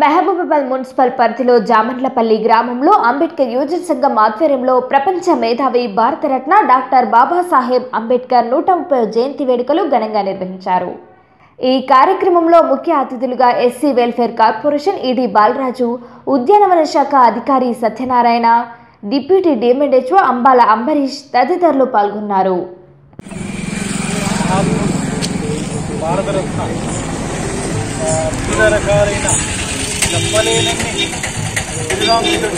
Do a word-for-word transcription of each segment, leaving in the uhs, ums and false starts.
Mahabubabad municipal పరిధిలో జామన్లపల్లి గ్రామంలో అంబేద్కర్ యువజన సంఘం ఆధ్వర్యంలో ప్రపంచ మేధావి భారతరత్న డాక్టర్ బాబాసాహెబ్ అంబేద్కర్ నూట ముప్పై జయంతి వేడుకలు ఘనంగా నిర్వహించారు. ఈ కార్యక్రమంలో ముఖ్య అతిథులుగా SC welfare corporation ED Balaraju, ఉద్యానవన శాఖ అధికారి సత్యనారాయణ, డిప్యూటీ డిఎంఎండ్హెచ్ఓ అంబాల అంబరీష్ తదితరులు పాల్గొన్నారు. చెప్పలేని విలాంగుడు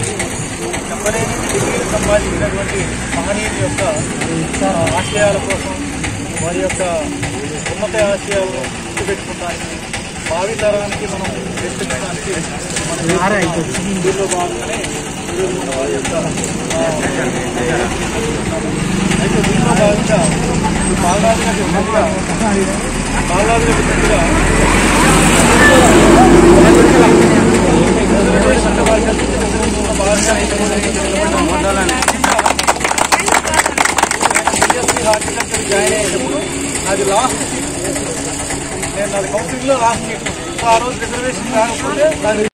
చెప్పలేని డిగ్రీలు సంపాదించినటువంటి మహనీయుల యొక్క ఆశయాల కోసం, వారి యొక్క ఉన్నత ఆశయాలను గుర్తుపెట్టుకోవడానికి, భావితరానికి మనం తెచ్చుకోవడానికి వీళ్ళు భాగంగానే మన వారి యొక్క అయితే వీళ్ళలో భాగంగా బాలరాజులకు ఉన్నట్టుగా బాలరాజులకు ఉన్నట్టుగా అది లాస్ట్ సీట్. నేను అది కౌన్సిలింగ్లో లాస్ట్ సీట్. సో ఆ రోజు రిజర్వేషన్ రాకపోతే దాన్ని